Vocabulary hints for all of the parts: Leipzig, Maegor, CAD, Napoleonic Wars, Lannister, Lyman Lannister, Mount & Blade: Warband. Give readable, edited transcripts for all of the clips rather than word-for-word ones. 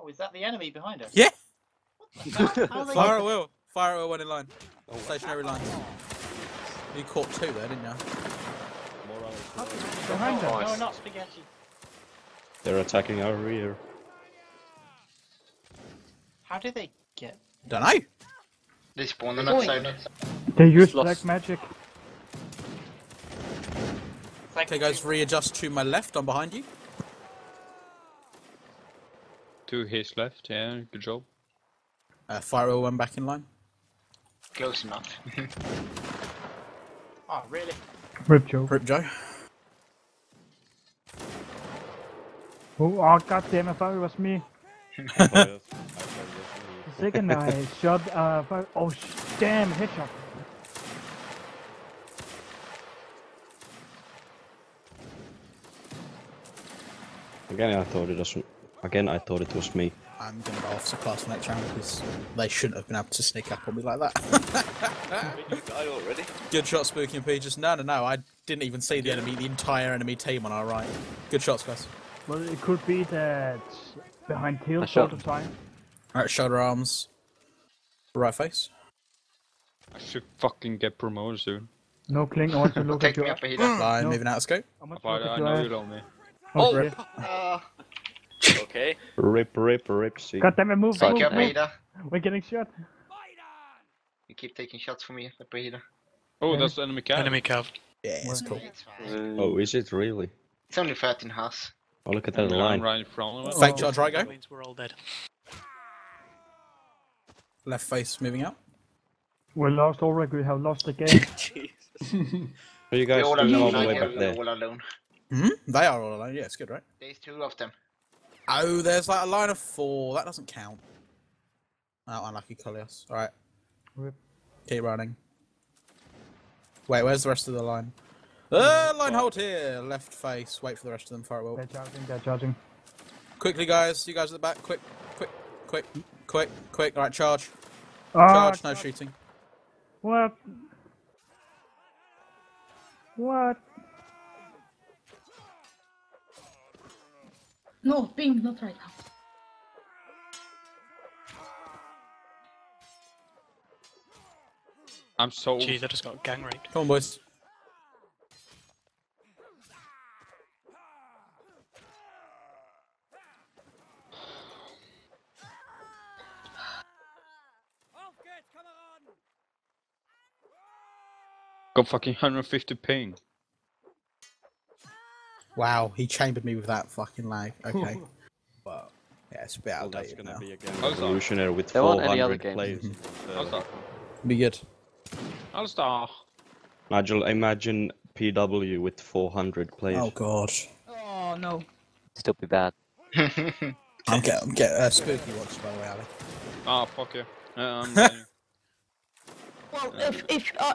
Oh, is that the enemy behind us? Yeah. Fire at will. Fire at will, one in line. Oh, stationary line. You caught two there, didn't you? Behind us. No, not spaghetti. They're attacking our rear. How do they get? Don't know. They spawn on the outside. They use black magic. Okay, guys, readjust to my left. I'm behind you. To his left, yeah, good job. Firewall went back in line. Close enough. Oh, really? Rip Joe. Rip Joe. Oh, goddamn, I thought it was me. The second I shot, oh, damn, headshot. Again, I thought it was me. I'm gonna go off to class next round because they shouldn't have been able to sneak up on me like that. You died already. Good shot, Spooky and P. Just no. I didn't even see the enemy, the entire enemy team on our right. Good shots, guys. Well, it could be that behind heels all the time. Alright, shoulder arms, right face. I should fucking get promoted soon. No, Kling, I want to look at your line. No. Moving out of scope. I know you love me. Oh, rip. Okay. Rip. See. God damn it, move. Thank you, Peter. We're getting shot. You keep taking shots from me, Peter. Oh, that's the enemy cab. Enemy cab. Yeah, it's cool. Oh, is it really? It's only 13 house. Oh, look at that line. Right in front of us. Fake charge, right, go. We're all dead. Left face moving out. We're lost already. We have lost the game. Jesus. Are you guys all alone? Mm-hmm. They are all alone, yeah, it's good, right? There's two of them. Oh, there's like a line of four. That doesn't count. Oh, unlucky Collias. Alright. Keep running. Wait, where's the rest of the line? Line hold here. Left face. Wait for the rest of them. Firewall. They're charging. Quickly, guys. You guys at the back. Quick. Alright, charge. Charge, no shooting. What? No, Bing, not right now. I'm so... Jeez, I just got gang raped. Come on, boys. Got fucking 150 ping. Wow, he chambered me with that fucking lag. Okay. But, yeah, it's a bit outdated now. That's going to be a game revolutionary with 400 players. Be good. All-star. Imagine PW with 400 players. Oh, God. Oh, no. Still be bad. I'm getting Spooky watched, by the way, Ali. Oh, fuck you. Well,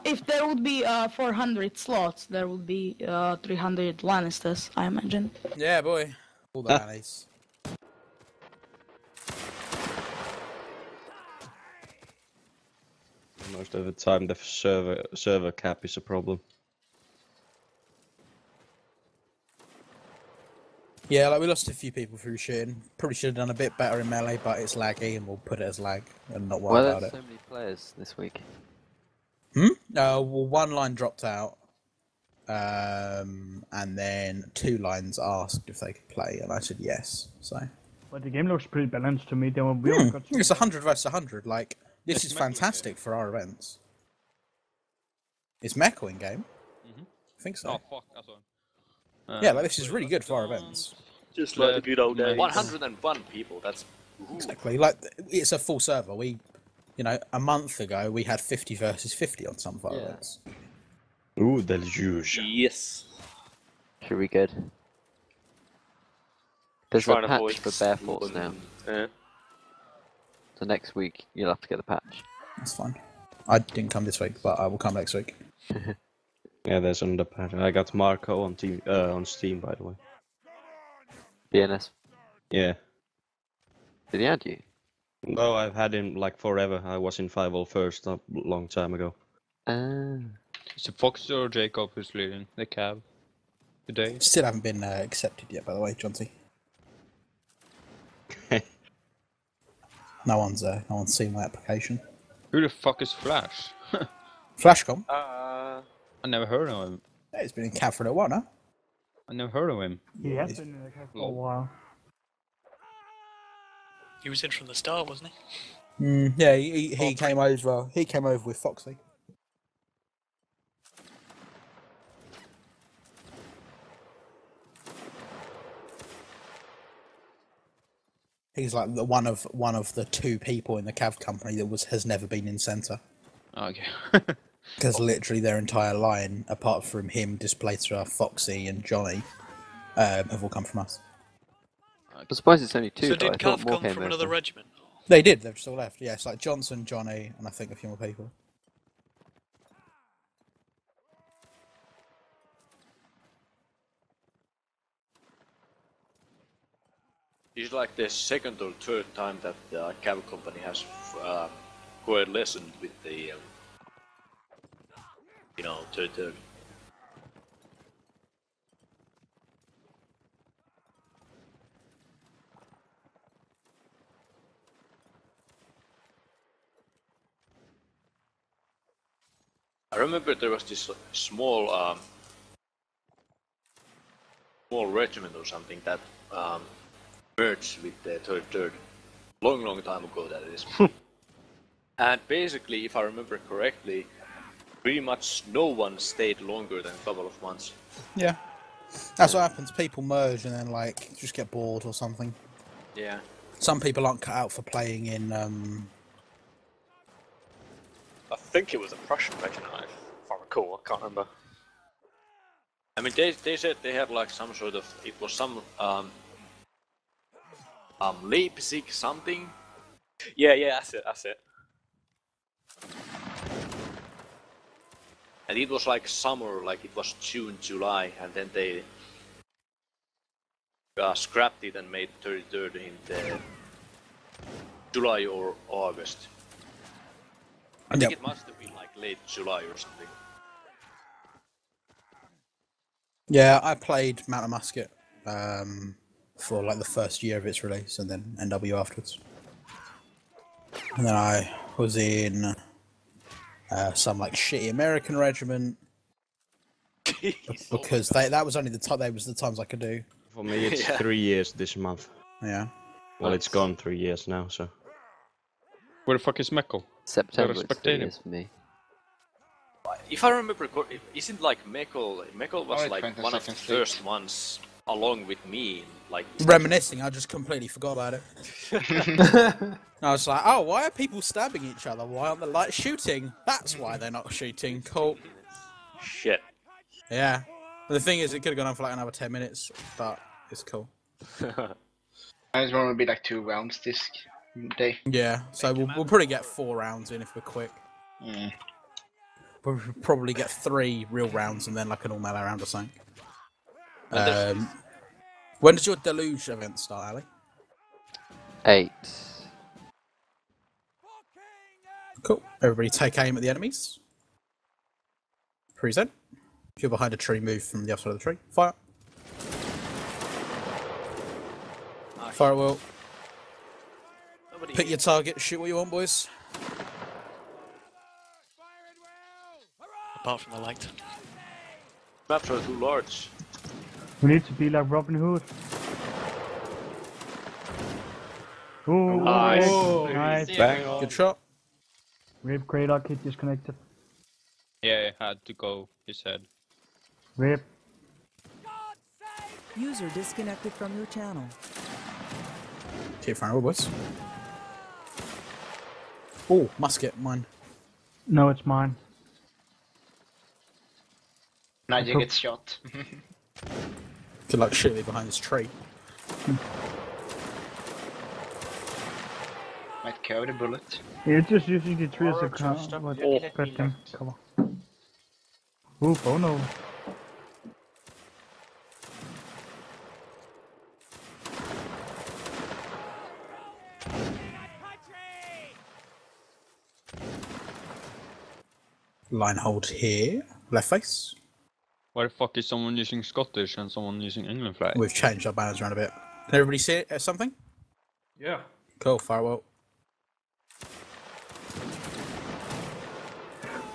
if there would be 400 slots, there would be 300 Lannisters, I imagine. Yeah, boy. All the Lannies. Most of the time, the server cap is a problem. Yeah, like we lost a few people through shooting. Probably should have done a bit better in melee, but it's laggy, and we'll put it as lag and not worry about it. Well, there's so many players this week. Well, one line dropped out, and then two lines asked if they could play, and I said yes. So. But the game looks pretty balanced to me. It's 100 versus 100. Like this is fantastic for our events. It's Mecho in game. I think so. Oh fuck, that's one. Yeah, like this is really good for our events. Just like the good old days. 101 people. That's exactly like it's a full server. You know, a month ago we had 50 versus 50 on some violence. Yeah. Ooh, that's huge. Yes. Should we good? There's a patch for Bearforts now. Yeah. So next week you'll have to get the patch. That's fine. I didn't come this week, but I will come next week. Yeah, there's another patch. I got Marco on Steam, by the way. BNS. Yeah. Did he add you? No, I've had him like forever. I was in 501st a long time ago. So Fox or Jacob is leading the cab today. Still haven't been accepted yet, by the way, Jonty. No one's seen my application. Who the fuck is Flash? Flashcom? I never heard of him. Yeah, he's been in CAD for a while, no? I never heard of him. He has been in CAD for a while. He was in from the start, wasn't he? Yeah, he came over. He came over with Foxy. He's like the one of the two people in the Cav company that has never been in centre. Okay. Because literally their entire line, apart from him, Displacer, Foxy, and Johnny, have all come from us. I'm surprised it's only two. So did Cav come from another regiment? They did. They've just all left. Yeah, it's like Johnson, Johnny, and I think a few more people. It's like the second or third time that the Cav company has coalesced with the, you know, third. I remember there was this small, regiment or something that. Merged with the third, long time ago that is. And basically, if I remember correctly, pretty much no one stayed longer than a couple of months. Yeah, that's what happens. People merge and then like just get bored or something. Yeah. Some people aren't cut out for playing in. I think it was a Prussian regiment, if I recall. I can't remember. I mean, they said they had like some sort of Leipzig something? Yeah, that's it. And it was like summer, like it was June, July, and then they scrapped it and made 33rd in the July or August. I think it must have been like late July or something. Yeah, I played Mount of Musket. For like the first year of its release, and then NW afterwards. And then I was in some like shitty American regiment because that was only the time. That was the times I could do. For me, it's 3 years this month. Yeah. Well, it's gone 3 years now. So. Where the fuck is Mekko? September. It's 3 years for me. If I remember, isn't like Mekko was like one of the first ones. Along with me, like reminiscing, I just completely forgot about it. I was like, "Oh, why are people stabbing each other? Why aren't the lights shooting? That's why they're not shooting." Cool. Shit. Yeah. The thing is, it could have gone on for like another 10 minutes, but it's cool. I just want to be like 2 rounds this day. Yeah. So we'll probably get 4 rounds in if we're quick. Yeah. We'll probably get 3 real rounds and then like an all-melee round or something. When does your Deluge event start, Ali? 8. Cool. Everybody take aim at the enemies. Present. If you're behind a tree, move from the other side of the tree. Fire. Nice. Fire at will. Pick your target, shoot what you want, boys. Apart from the light. Maps are too large. We need to be like Robin Hood. Ooh, nice. Nice. Bang. Good shot. Rip, Greylock, he disconnected. Yeah, I had to go, his head. Rip. User disconnected from your channel. Okay, fine, boys. Oh, musket, mine. No, it's mine. Nadia gets shot. Good luck shooting behind this tree. Might carry the bullet. You're just using the tree as a car. Come on. Oof, oh no. Line hold here. Left face. Why the fuck is someone using Scottish and someone using England flag? We've changed our banners around a bit. Can everybody see it as something? Yeah. Cool, firewall.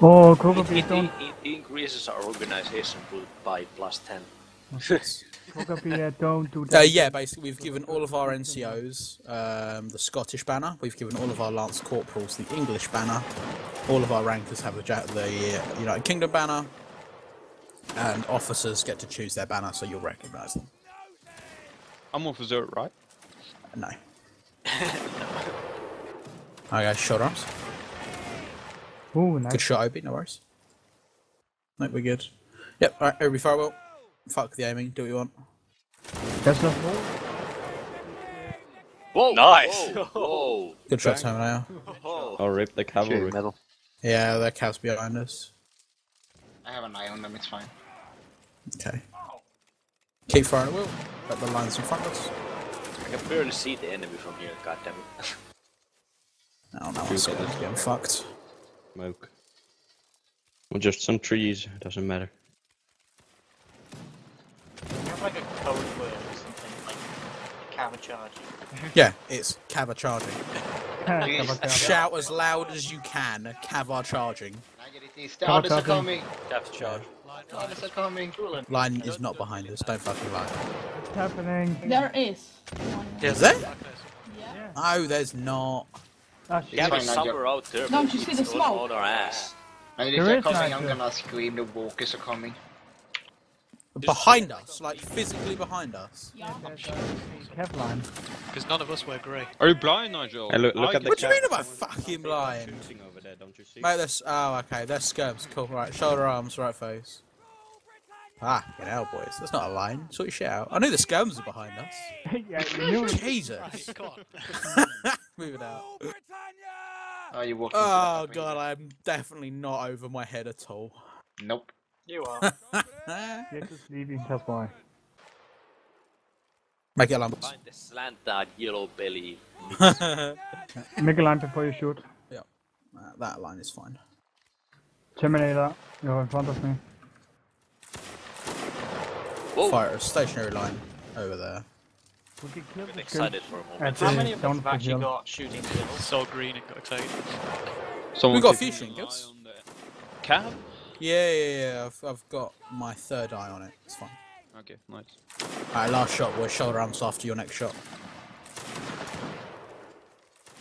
Oh, it increases our organization by +10. Don't do that. Yeah, basically we've given all of our NCOs the Scottish banner, we've given all of our Lance Corporals the English banner, all of our rankers have the United Kingdom banner, and officers get to choose their banner, so you'll recognise them. I'm officer, right? No. Okay, shot arms. Ooh, nice. Good shot, Obi, no worries. Nope, we're good. Yep, alright, every firewall. Fuck the aiming, do what you want. That's not more. Whoa! Nice! Whoa! Whoa. Good shot, Terminator. I'll rip the cavalry. Metal. Yeah, their cav's behind us. I have an eye on them, it's fine. Okay. Keep firing at will, let the lines in front of us. I can barely see the enemy from here, goddammit. Oh, no, one's getting fucked. Smoke. Well, just some trees, doesn't matter. Like a code word or something, like Cava charging. Yeah, it's Cava charging. Shout as loud as you can, Cava charging. Cava charging. Cava charge. Line is not behind us, don't fucking lie. What's happening? There is. Is there? Yeah. No, there's not. There's somewhere out there, don't you see the smoke? If they're coming, I'm gonna scream the walkers are coming. Behind us, like physically behind us. Yeah. Kevline. Because none of us wear grey. Are you blind, Nigel? Hey, look at the what do you mean about fucking blind? Over there, don't you see? Mate, that's oh okay, that's skirms, cool. Right, shoulder arms, right face. Ah, get out, boys. That's not a line. Sort your shit out. I knew the skirms were behind us. Yeah, you knew it. Jesus. Move it out. Oh, you walking? Oh god, I'm definitely not over my head at all. Nope. You are. You're just leaving, that's why. Make a line. Find the slanted yellow belly. Make a line before you shoot. Yeah, that line is fine. Terminator, you're in front of me. Whoa. Fire a stationary line over there. We could kill the excited for a moment. How many of us have actually got shooting skills? So green and got excited. We've got a few shooting skills. Cab? Yeah, I've got my third eye on it, it's fine. Okay, nice. Alright, last shot, we'll shoulder arms after your next shot.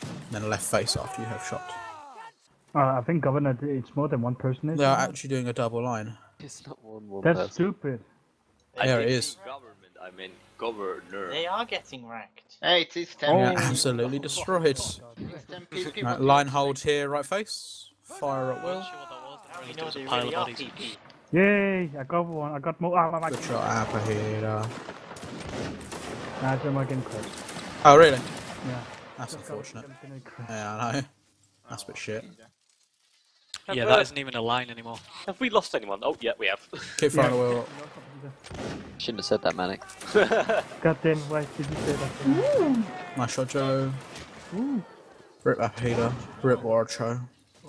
And then left face after you have shot. I think, Governor, it's more than one person, isn't it? They're actually doing a double line. It's not one person. That's stupid. There it is. Government, I mean, governor. They are getting wrecked. Hey, it is 10. Yeah, absolutely destroyed. Right, line hold here, right face. Fire at will. You know they really are PP. Yay! I got one. I got more. Ah, my good shot, Appa here. That's where I'm getting close. Oh, really? Yeah. That's unfortunate. Yeah, I know. That's a bit shit. Yeah, that isn't even a line anymore. Have we lost anyone? Oh, yeah, we have. Keep firing the wheel up. Shouldn't have said that, Manic. Goddamn, why did you say that? Nice shot, Joe. Ooh. Rip Appa here. Rip Warcho.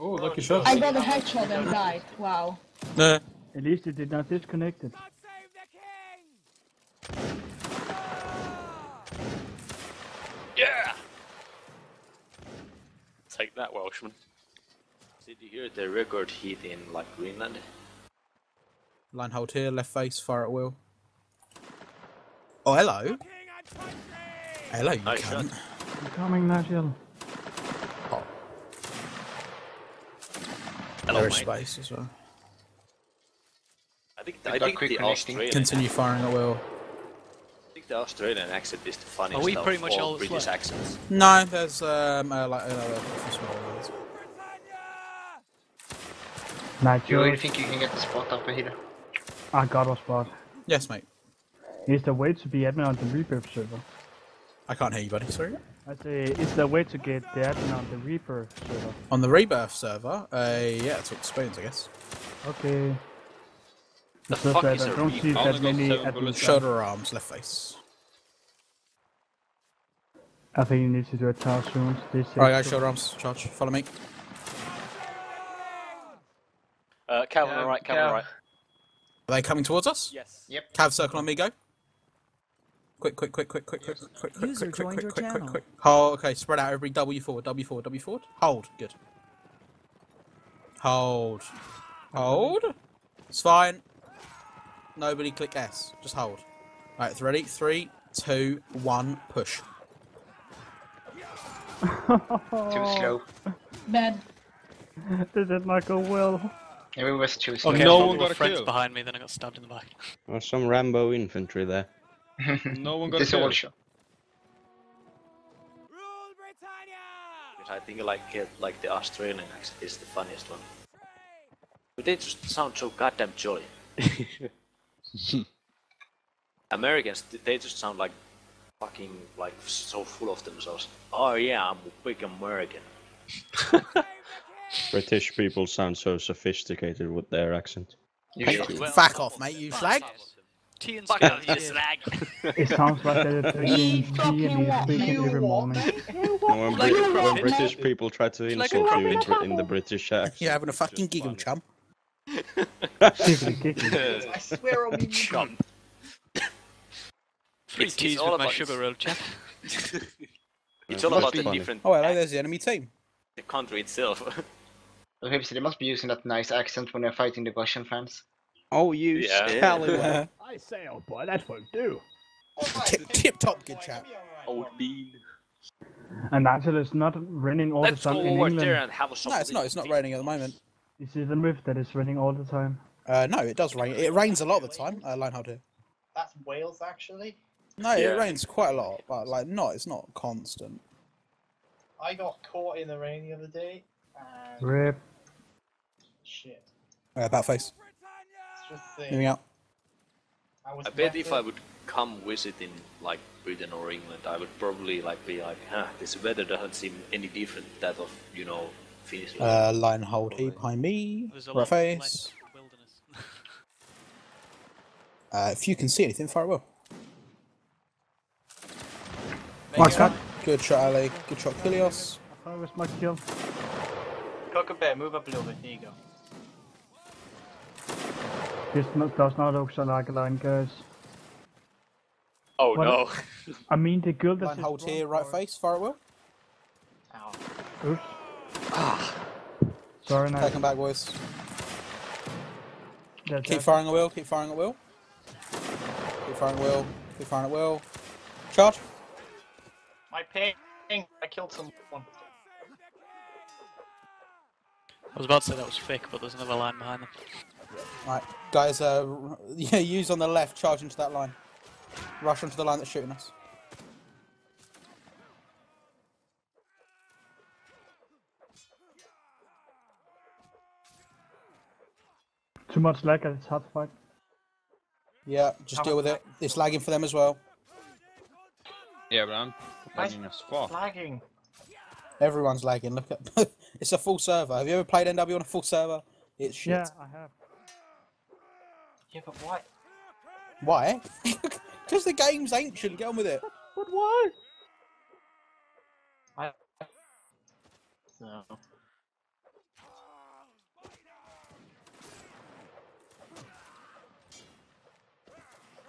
Oh, lucky shot. I got a headshot and died. Wow. Nah. At least it did not disconnect it. God save the king! Yeah! Take that, Welshman. Did you hear the record heat in, like, Greenland? Line hold here, left face, fire at will. Oh, hello! Hello, you cunt. I'm coming, Nigel. Hello, space as well. I think the Australian... Continue firing at will. I think the Australian accent is the funniest of all British accents. No, there's like... You really think you can get the spot up here? I got a spot. Yes, mate. Is there a way to be admin on the Rebirth server? I can't hear you, buddy, sorry. I say, is there a way to get the admin on the Rebirth server? On the Rebirth server? Yeah, it's what explains, I guess. Okay. The fuck is I don't see that many admin. Shoulder arms, left face. I think you need to do a charge soon. Alright guys, shoulder arms, charge, follow me. Cav on the right, Cav on the right. Are they coming towards us? Yes. Yep. Cav circle on me, go. Quick. Oh, okay, spread out, everybody. W forward, W forward, W forward. Hold, good. Hold. Hold? It's fine. Nobody click S. Just hold. Alright, it's ready. 3, 2, 1, push. Too slow. Bad. Did it like a will. Yeah, we were too slow. Okay, no one got a friends kill. Behind me, then I got stabbed in the back. There's some Rambo infantry there. No one got a kill. Rule Britannia! I think like the Australian accent is the funniest one. But they just sound so goddamn jolly. Americans, they just sound like fucking like so full of themselves. Oh yeah, I'm a big American. British people sound so sophisticated with their accent. Well, fuck off, mate, you slag. Fuck off, you slag. It sounds like they're drinking tea and they're speaking every morning. When British people try to insult you in the British accent. You're having a fucking giggle, chump. I swear I'll be chump. It's all about sugar roll, chap. It's all about the different. Oh, well, there's the enemy team. The country itself. Okay, so they must be using that nice accent when they're fighting the Russian fans. Oh, you scallywag! I say, old boy, that won't do. Tip-top, good chap. Old bean. And actually, it's not raining all the time in England. No, it's not. It's not raining at the moment. This is a myth that it's raining all the time. No, it does rain. It rains a lot of the time. Linehold here. That's Wales, actually. No, it rains quite a lot, but like, it's not constant. I got caught in the rain the other day, and... Rip. Shit. About face. Moving out. I bet if I would come visit in, like, Britain or England, I would probably, like, be like, huh, this weather doesn't seem any different than that of, you know, Finnish. Line hold here behind me. Right face. If you can see anything, fire away. Nice. Good shot, Ali. Good shot, Kilios. I thought it was my kill. Cockabay, move up a little bit. There you go. This does not look so like a line, guys. Oh well, no. I mean, the girl that's. Line hold here, right face, fire at will. Ow. Oops. Ah. Sorry, no. Taking back, boys. That's keep firing at will, keep firing at will. Keep firing at will, keep firing at will. Charge. My ping! I killed someone. I was about to say that was fake, but there's another line behind them. Right, guys, yeah, use on the left, charge into that line. Rush onto the line that's shooting us. Too much lag, it's hard to fight. Yeah, just deal with it. It's lagging for them as well. Yeah, but I'm lagging a squad. Lagging. Everyone's lagging. Look at it's a full server. Have you ever played NW on a full server? It's shit. Yeah, I have. Yeah, but why? Why? Because the game's ancient. Get on with it. But why? No.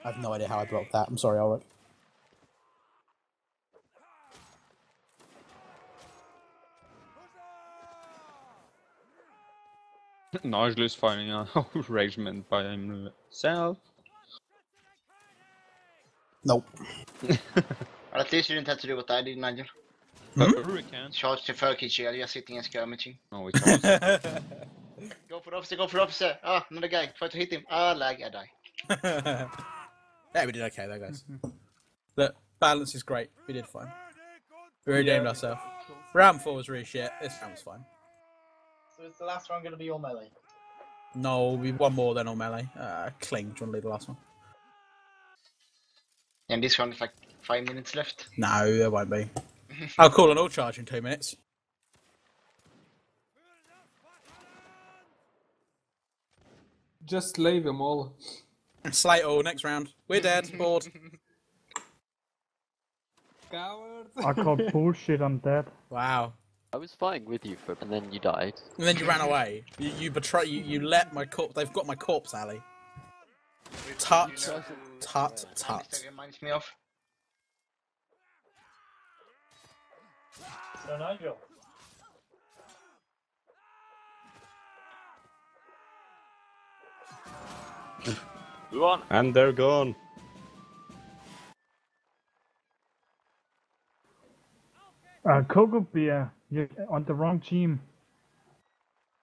I have no idea how I blocked that. I'm sorry, Ulrich. Nigel is finding a whole regiment by himself. Nope. At least you didn't have to do what I did, Nigel. Hurricane. Charge the Turkish area, sitting and skirmishing. No, we can't. Go for the officer, go for the officer! Ah, another guy, try to hit him. Ah, lag, I die. Yeah, we did okay though, guys. Look, balance is great. We did fine. We redeemed ourselves. Round 4 was really shit. This round was fine. So is the last round going to be all melee? No, we one more then all melee. Cling, do you want to leave the last one? And this one is like 5 minutes left? No, there won't be. I'll call an all charge in 2 minutes. Just leave them all. Slate all, next round. We're dead, bored. Cowards. I called bullshit, I'm dead. Wow. I was fighting with you, for, and then you died. And then you ran away. You betrayed. You let my corpse. They've got my corpse, Ali. Tut, tut, tut. That reminds me of. So Nigel. Move on. And they're gone. Cocoa Bear, you're on the wrong team.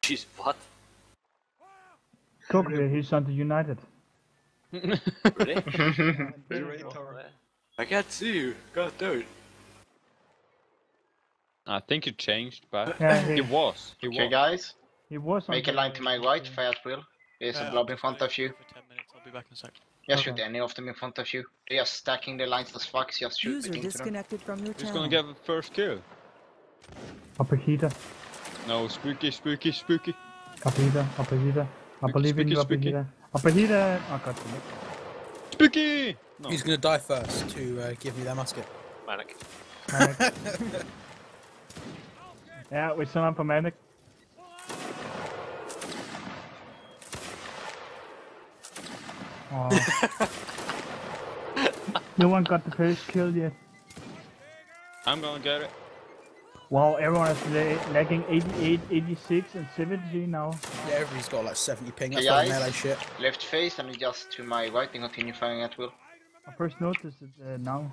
Jeez, what? Cocoa Bear, he's on the United. Really? I can't see you. God damn it. I think it changed, but yeah, he was. Okay, guys. He was. Make a line to my right, fast Will. There's a blob in front of you. For 10 minutes, I'll be back in a sec. Just shoot any of them in front of you. They are stacking the lines as fuck. Just shoot them. Who's gonna get the first kill? Apahita. No, spooky. Apahita. I believe in you, Apahita. Apahita. Oh god damn it. Spooky! No. He's gonna die first to give me that musket. Manic. Yeah, we're still on for Manic. Oh. No one got the first kill yet. I'm gonna get it. Wow, everyone is lagging 88, 86 and 70 now. Yeah, everybody's got like 70 ping, that's why melee shit. Left face and adjust to my right and continue firing at will. I first noticed it now.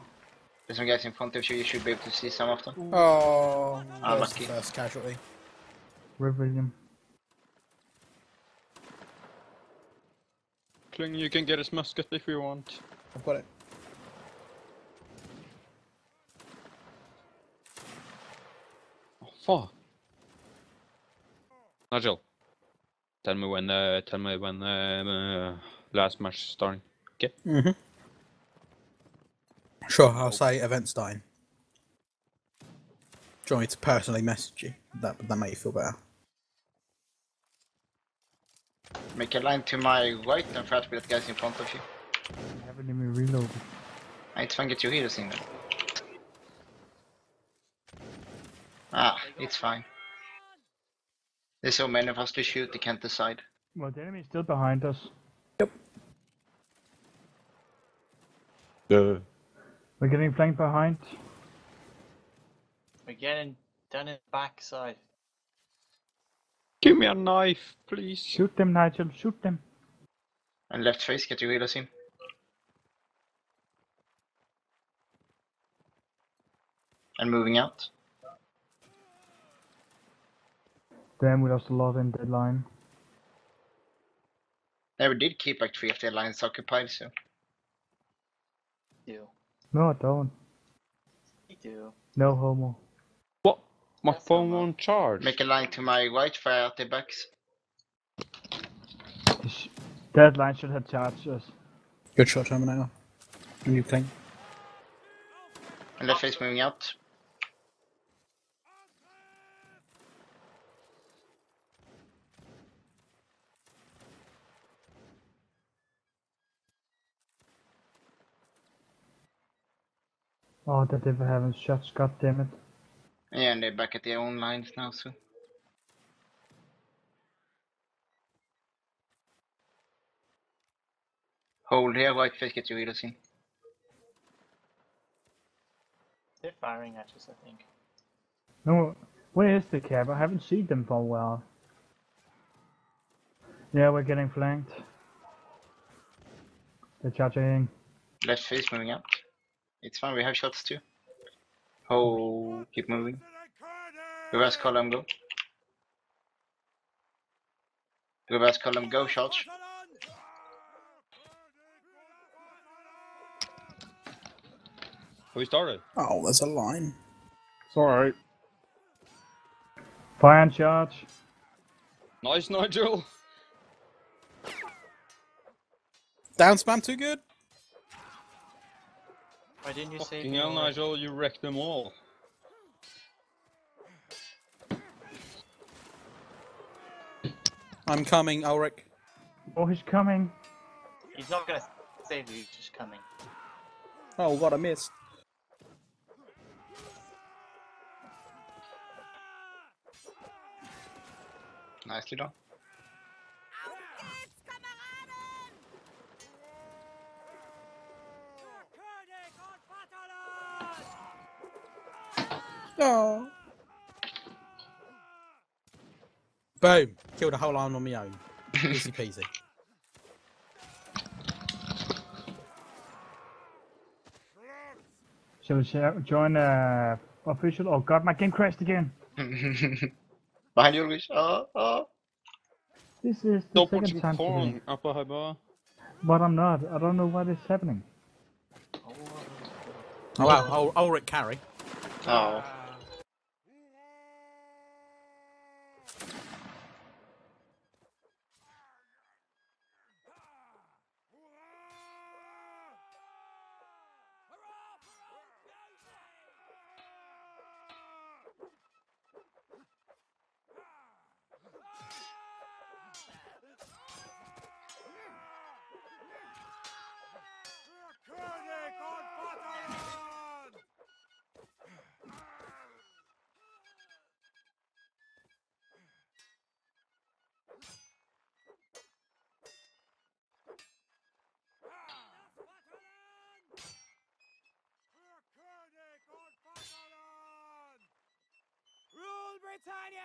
There's some guys in front of you, you should be able to see some of them. Oh, I'm lucky. First casualty. Red William. Kling, you can get his musket if you want. I've got it. Oh fuck! Nigel, tell me when last match is starting. Okay. Mhm. Sure, I'll say event starting. Do you want me to personally message you? That make you feel better. Make a line to my right and fast with that guys in front of you. I haven't even reloaded. I can't get your heroes in there. Ah, it's fine. There's so many of us to shoot, they can't decide. Well, the enemy is still behind us. Yep. We're getting flanked behind. We're getting down in the backside. Give me a knife, please. Shoot them, Nigel, shoot them. And left face, get your healers in. And moving out. Damn, we lost a lot in that line. Yeah, we did keep like 3 of their lines occupied, so. You. No, I don't. You do. No homo. My phone won't charge. Make a line to my right, fire at the backs. That line should have charged us. Good shot, Terminator. New thing. And left face moving out. Oh, that if I haven't shot, god damn it. Yeah, and they're back at their own lines now, so. Hold here, right face, get your healers in. They're firing at us, I think. No, where is the cab? I haven't seen them for a while. Yeah, we're getting flanked. They're charging. Left face moving up. It's fine, we have shots too. Oh, keep moving. Reverse column go, shots. We started. Oh, there's a line. It's alright. Fire and charge. Nice, Nigel. Down spam too good. Why didn't you say anything? Fucking hell, Nigel, you wrecked them all. I'm coming, Ulrich. Oh, he's coming. He's not gonna save you, he's just coming. Oh, what a miss. Nicely done. No. Boom! Killed a whole arm on my own. Easy peasy. Shall we join official? Oh god, my game crashed again. Behind you, Rich. This is the second time today. But I'm not. I don't know what is happening. Oh wow, Ulrich carry. Oh. Tanya!